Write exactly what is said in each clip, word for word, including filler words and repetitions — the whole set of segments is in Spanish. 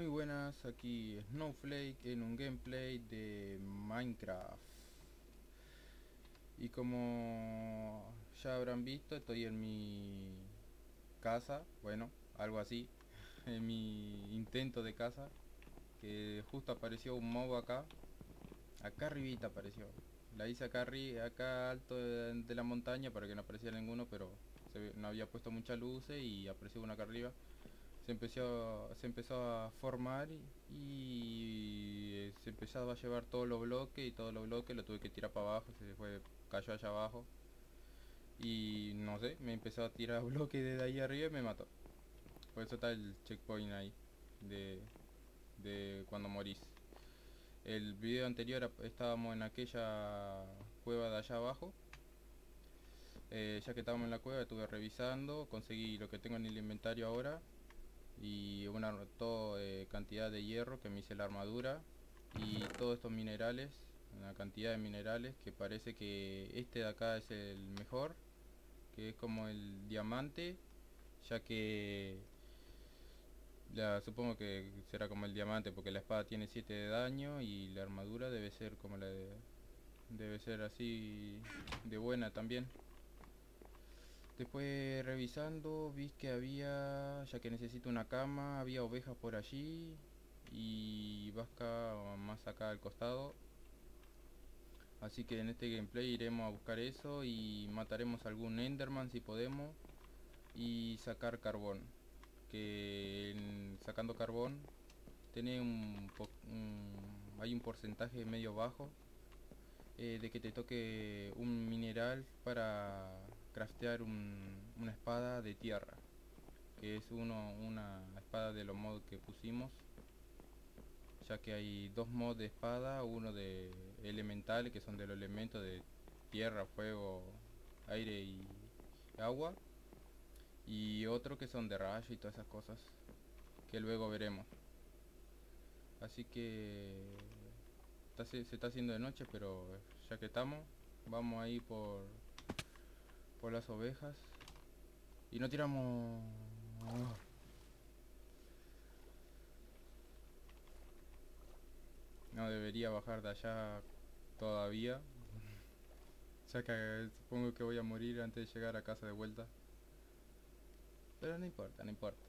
Muy buenas, aquí Snowflake en un gameplay de Minecraft. Y como ya habrán visto, estoy en mi casa, bueno, algo así, en mi intento de casa, que justo apareció un mob acá, acá arribita apareció. La hice acá arriba, acá alto de, de la montaña para que no apareciera ninguno, pero se, no había puesto muchas luces y apareció uno acá arriba. Se empezó, se empezó a formar y, y se empezaba a llevar todos los bloques y todos los bloques lo tuve que tirar para abajo, se fue, cayó allá abajo y no sé, me empezó a tirar bloques desde ahí arriba y me mató. Por eso está el checkpoint ahí de, de cuando morís. El video anterior estábamos en aquella cueva de allá abajo. Eh, ya que estábamos en la cueva estuve revisando, conseguí lo que tengo en el inventario ahora y una todo, eh, cantidad de hierro que me hice la armadura y todos estos minerales, una cantidad de minerales que parece que este de acá es el mejor, que es como el diamante, ya que la, supongo que será como el diamante porque la espada tiene siete de daño y la armadura debe ser como la de, debe ser así de buena también. Después revisando vi que había, ya que necesito una cama, había ovejas por allí y vaca más acá al costado. Así que en este gameplay iremos a buscar eso y mataremos algún enderman si podemos y sacar carbón. Que en, sacando carbón tiene un, un, hay un porcentaje medio bajo eh, de que te toque un mineral para craftear un, una espada de tierra, que es uno una espada de los mods que pusimos, ya que hay dos mods de espada, uno de elemental que son de los elementos de tierra, fuego, aire y agua, y otro que son de rayo y todas esas cosas que luego veremos. Así que está, se, se está haciendo de noche, pero ya que estamos vamos a ir por por las ovejas y no tiramos. Oh. No debería bajar de allá todavía, ya que supongo que voy a morir antes de llegar a casa de vuelta, pero no importa, no importa.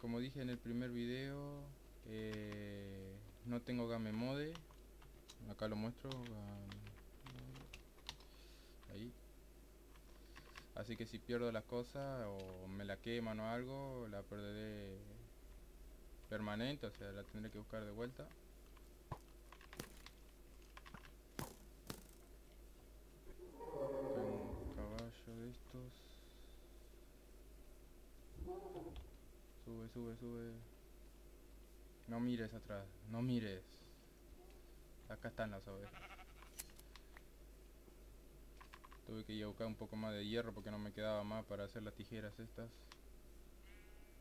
Como dije en el primer video, eh, no tengo game mode, acá lo muestro. um, Ahí. Así que si pierdo las cosas o me la queman o algo, la perderé permanente, o sea, la tendré que buscar de vuelta. Un caballo de estos. Sube, sube, sube. No mires atrás, no mires. Acá están las ovejas. Tuve que ir a buscar un poco más de hierro porque no me quedaba más para hacer las tijeras estas,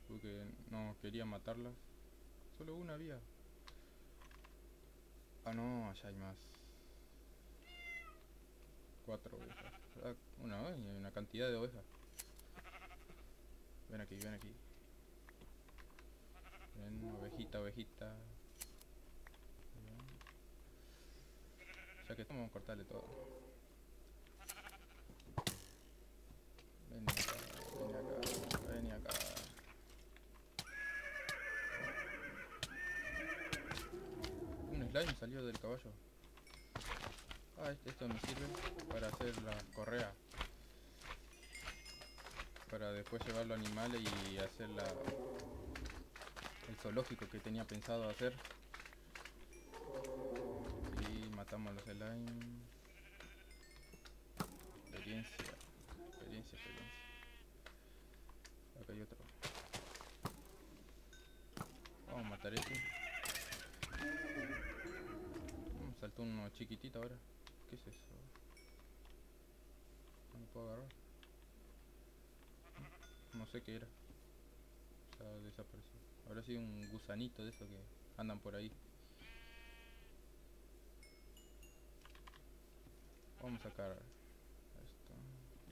porque no quería matarlas. Solo una había. Ah no, allá hay más. Cuatro ovejas. Ah, una, una cantidad de ovejas. Ven aquí, ven aquí. Ven, ovejita, ovejita. Ya que estamos, vamos a cortarle todo. Ven acá, ven acá, ven acá. Un slime salió del caballo. Ah, esto me sirve para hacer la correa, para después llevar los animales y hacer la, el zoológico que tenía pensado hacer. Y matamos los slime. Experiencia. Experiencia, experiencia. Acá hay otro. Vamos a matar este. Mm, saltó uno chiquitito ahora. ¿Qué es eso? No lo puedo agarrar. No sé qué era. O sea, desapareció. Ahora sí, un gusanito de esos que andan por ahí. Vamos a sacar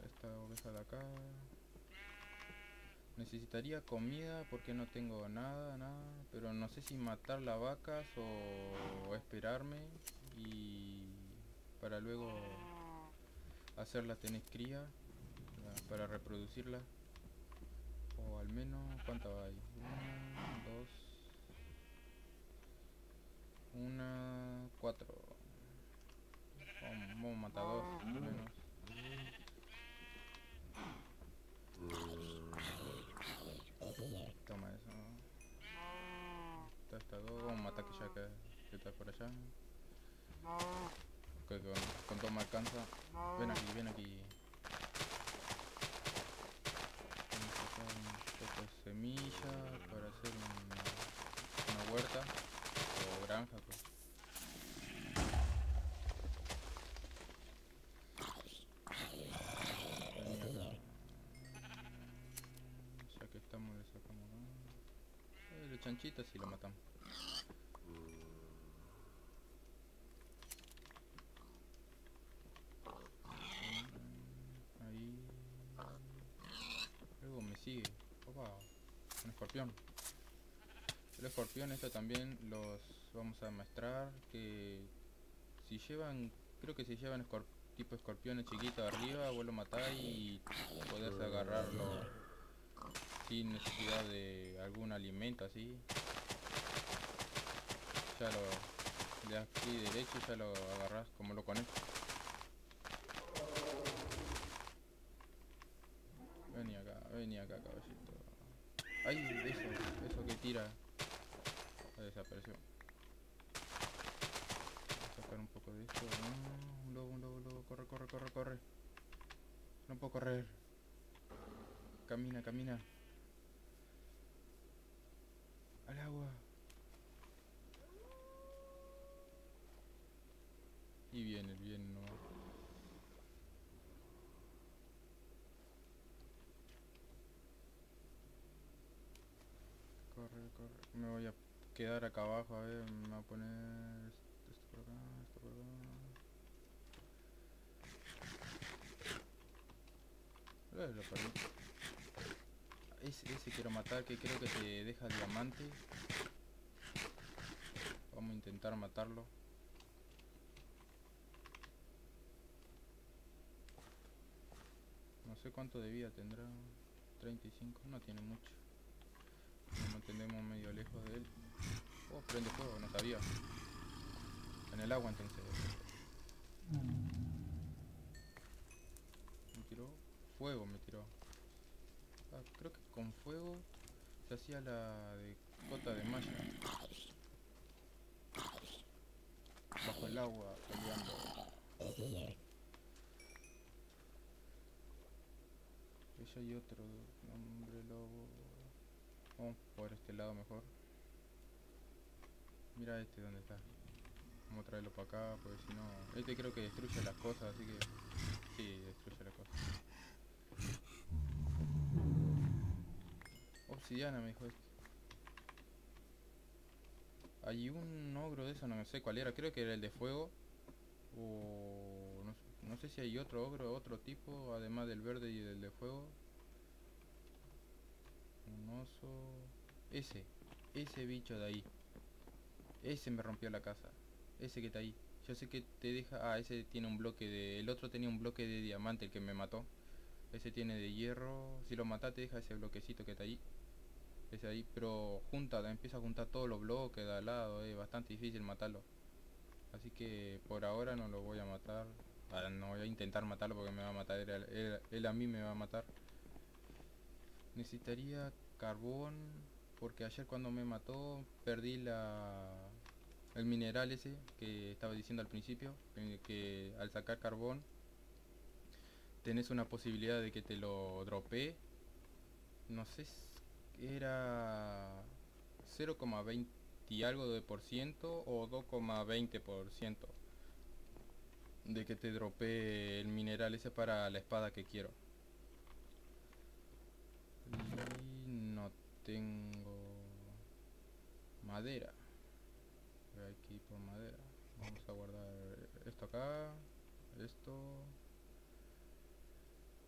esta oveja de acá. Necesitaría comida porque no tengo nada, nada. Pero no sé si matar las vacas o esperarme y para luego hacerlas tener cría para reproducirlas. O al menos, ¿cuántas hay? Una, dos, una, cuatro. Vamos, vamos a matar dos, al menos. Toma eso. Está, está dos. Vamos a matar que ya que, que está por allá. Que con, con todo me alcanza. Ven aquí, ven aquí. Un poco de semilla para hacer una, una huerta o granja, pues. Ya que estamos, le sacamos el chanchito, si lo matamos. Ahí. Luego me sigue. Opa, un escorpión. El escorpión, esto también los vamos a maestrar. Que si llevan, creo que si llevan escorp tipo escorpiones chiquitos arriba, vos lo matás y podés agarrarlo sin necesidad de algún alimento así. Ya lo le das clic derecho y ya lo agarrás como lo conectas. Vení acá, vení acá, caballito. Ay, eso, eso que tira. Desapareció. Voy a sacar un poco de esto. No, un lobo, un lobo, un lobo. Corre, corre, corre, corre. No puedo correr. Camina, camina. Al agua. Y viene, viene, no. Corre, corre. Me voy a quedar acá abajo, a ver, me voy a poner esto por acá, esto por acá. Eh, lo perdí. Ese, ese quiero matar, que creo que se deja diamante. Vamos a intentar matarlo. No sé cuánto de vida tendrá. treinta y cinco, no tiene mucho. Nos mantendemos medio lejos de él. Oh, prende fuego, no sabía. En el agua entonces. Me tiró fuego, me tiró. Ah, creo que con fuego se hacía la de cota de malla. Bajo el agua, peleando. Ella y otro hombre lobo. Vamos por este lado mejor. Mira este donde está. Vamos a traerlo para acá, porque si no... Este creo que destruye las cosas, así que... Sí, destruye las cosas. Obsidiana, me dijo este. Hay un ogro de eso, no sé cuál era. Creo que era el de fuego. O... No, no sé si hay otro ogro, otro tipo, además del verde y del de fuego. Un oso... Ese, ese bicho de ahí. Ese me rompió la casa. Ese que está ahí. Yo sé que te deja... Ah, ese tiene un bloque de... El otro tenía un bloque de diamante, el que me mató. Ese tiene de hierro. Si lo matás te deja ese bloquecito que está ahí. Ese ahí, pero junta, empieza a juntar todos los bloques de al lado. Es bastante difícil matarlo. Así que por ahora no lo voy a matar. Ah, no voy a intentar matarlo porque me va a matar. Él, él, él a mí me va a matar. Necesitaría carbón, porque ayer cuando me mató perdí la el mineral ese que estaba diciendo al principio, que, que al sacar carbón tenés una posibilidad de que te lo dropee. No sé, era cero coma veinte y algo de por ciento o dos coma veinte por ciento de que te dropee el mineral ese para la espada que quiero. Y no tengo madera. Voy aquí por madera. Vamos a guardar esto acá, esto,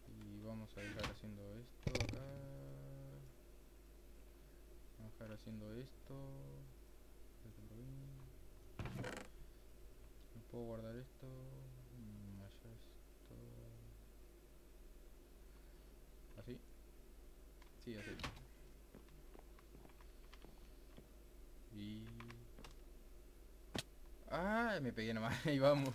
y vamos a ir haciendo esto acá. estar haciendo esto. No puedo guardar esto. Allá esto. Así. Sí, así. Y... ¡ah! Me pegué nomás. Ahí vamos.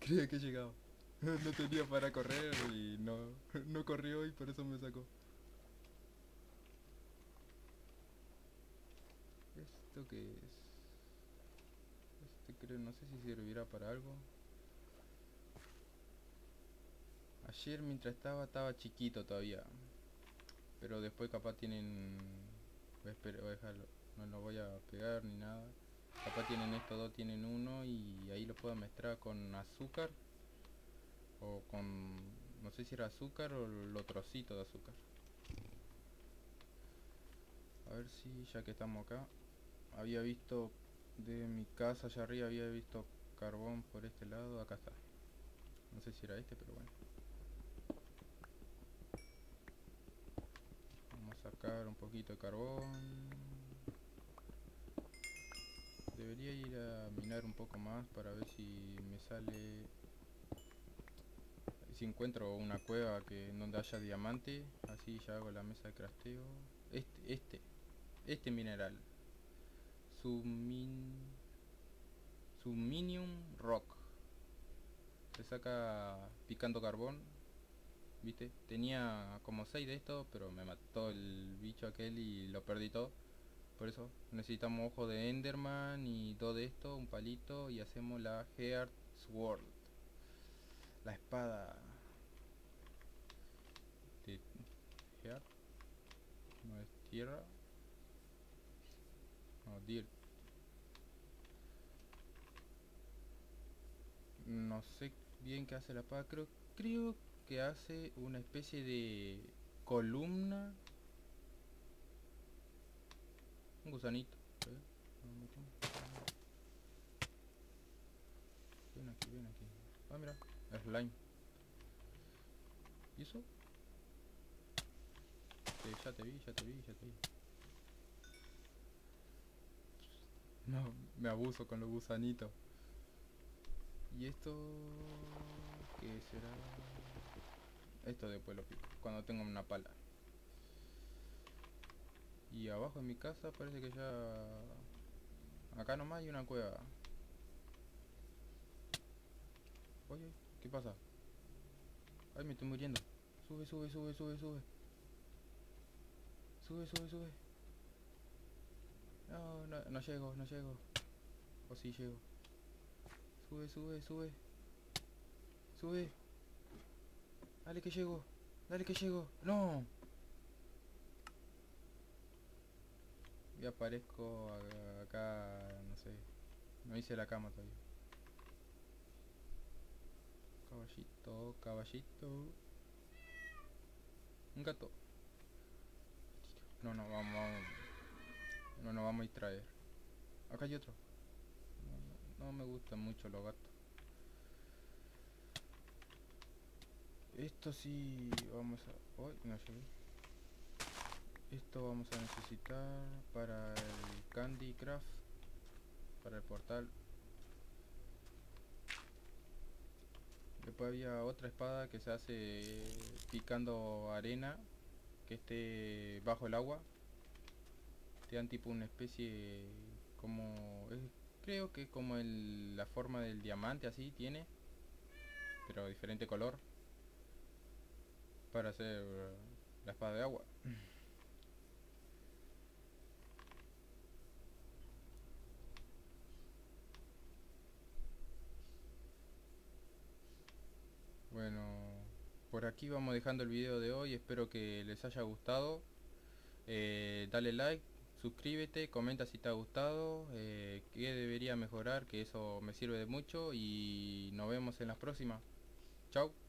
Creía que he llegado. No tenía para correr y no, no corrió y por eso me sacó. ¿Esto qué es? Este creo, no sé si servirá para algo. Ayer mientras estaba, estaba chiquito todavía. Pero después capaz tienen... voy a dejarlo, no lo voy a pegar ni nada. Capaz tienen estos dos, tienen uno y ahí lo puedo mezclar con azúcar. O con... no sé si era azúcar o lo trocito de azúcar. A ver si, ya que estamos acá, había visto de mi casa allá arriba, había visto carbón por este lado. Acá está. No sé si era este, pero bueno. Vamos a sacar un poquito de carbón. Debería ir a minar un poco más para ver si me sale... si encuentro una cueva que en donde haya diamante, así ya hago la mesa de crafteo. Este, este, este mineral. Submin, Subminium rock. Se saca picando carbón. ¿Viste? Tenía como seis de estos, pero me mató el bicho aquel y lo perdí todo. Por eso necesitamos ojo de Enderman y dos de estos, un palito y hacemos la Heart Sword. La espada de Heart. No es tierra. No, dirt. No sé bien qué hace la espada. Creo, creo que hace una especie de columna. Un gusanito. Ven aquí, ven aquí. Ah, mira. Slime. ¿Y eso? Que ya te vi, ya te vi, ya te vi. No, me abuso con los gusanitos. ¿Y esto? ¿Qué será? Esto después lo pico, cuando tengo una pala. Y abajo en mi casa parece que ya... acá nomás hay una cueva. Oye, ¿qué pasa? Ay, me estoy muriendo. Sube, sube, sube, sube, sube. Sube, sube, sube. No, no, no llego, no llego. O sí llego. Sube, sube, sube. Sube. Dale que llego. Dale que llego. No. Y aparezco acá, no sé. No hice la cama todavía. Caballito, caballito. Un gato. No, no, vamos, vamos. No nos vamos a distraer. Acá hay otro. No, no, no me gustan mucho los gatos. Esto sí vamos a... uy, no llegué. Esto vamos a necesitar para el Candy Craft. Para el portal. Después había otra espada que se hace picando arena que esté bajo el agua. Te dan tipo una especie como... es, creo que como el, la forma del diamante así tiene, pero diferente color, para hacer la espada de agua. Bueno, por aquí vamos dejando el video de hoy, espero que les haya gustado. Eh, dale like, suscríbete, comenta si te ha gustado, eh, qué debería mejorar, que eso me sirve de mucho y nos vemos en las próximas. Chau.